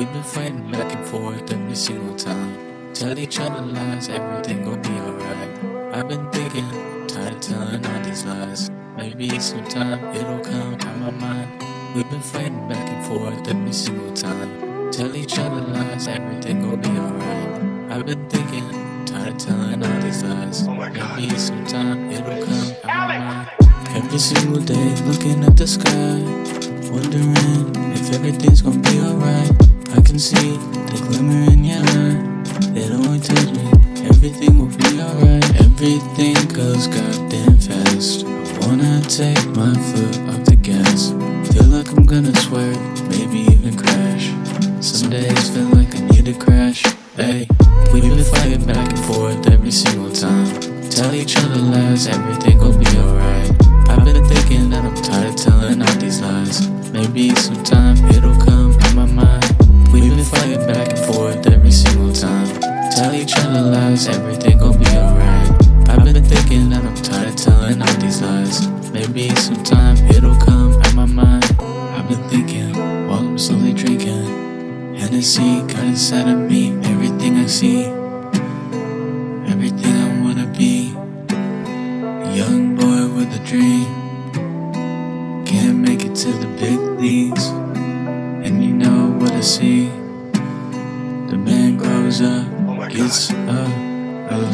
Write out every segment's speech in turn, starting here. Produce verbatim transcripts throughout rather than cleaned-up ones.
We've been fighting back and forth every single time. Tell each other lies, everything gon' be alright. I've been thinking, tired of telling all these lies. Maybe sometime it'll come out my mind. We've been fighting back and forth every single time. Tell each other lies, everything gon' be alright. I've been thinking, tired of telling all these lies. Oh my God. Maybe sometime it'll come out my mind. Every single day, looking at the sky, wondering if everything's gonna be alright. I can see the glimmer in your eye. It always tells me everything will be alright. Everything goes goddamn fast. I wanna take my foot off the gas. Feel like I'm gonna swerve, maybe even crash. Some days feel like I need to crash. Hey, we've been fighting back and forth every single time. Tell each other lies, everything will be alright. I've been thinking that I'm tired of telling all these lies. Maybe sometime it'll come out my mind. We've been fighting back and forth every single time. Tell each other lies, everything gon' be alright. I've been thinking that I'm tired of telling all these lies. Maybe sometime it'll come out my mind. I've been thinking while I'm slowly drinking. Hennessy got inside of me, everything I see, everything I wanna be. A young boy with a dream, can't make it to the big leagues, and you know what I see. The man grows up, oh gets up, up.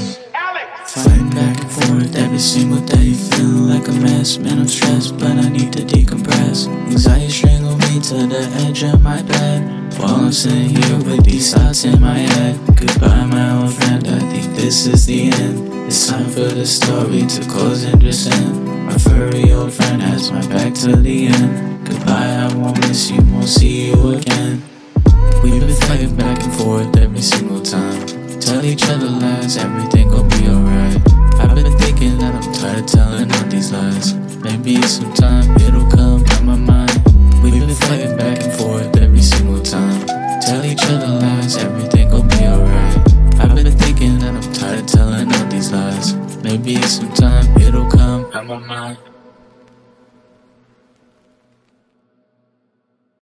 Fighting back and forth every single day, feeling like a mess. Man, I'm stressed, but I need to decompress. Anxiety strangled me to the edge of my bed, while I'm sitting here with these thoughts in my head. Goodbye, my old friend, I think this is the end. It's time for the story to close and just end. My furry old friend has my back till the end. Goodbye, I won't miss you, won't see you again. We've been fighting back and forth every single time. Tell each other lies, everything gon' be alright. I've been thinking that I'm tired of telling all these lies. Maybe sometime it'll come out my mind. We've been fighting back and forth every single time. Tell each other lies, everything gon' be alright. I've been thinking that I'm tired of telling all these lies. Maybe sometime it'll come out my mind.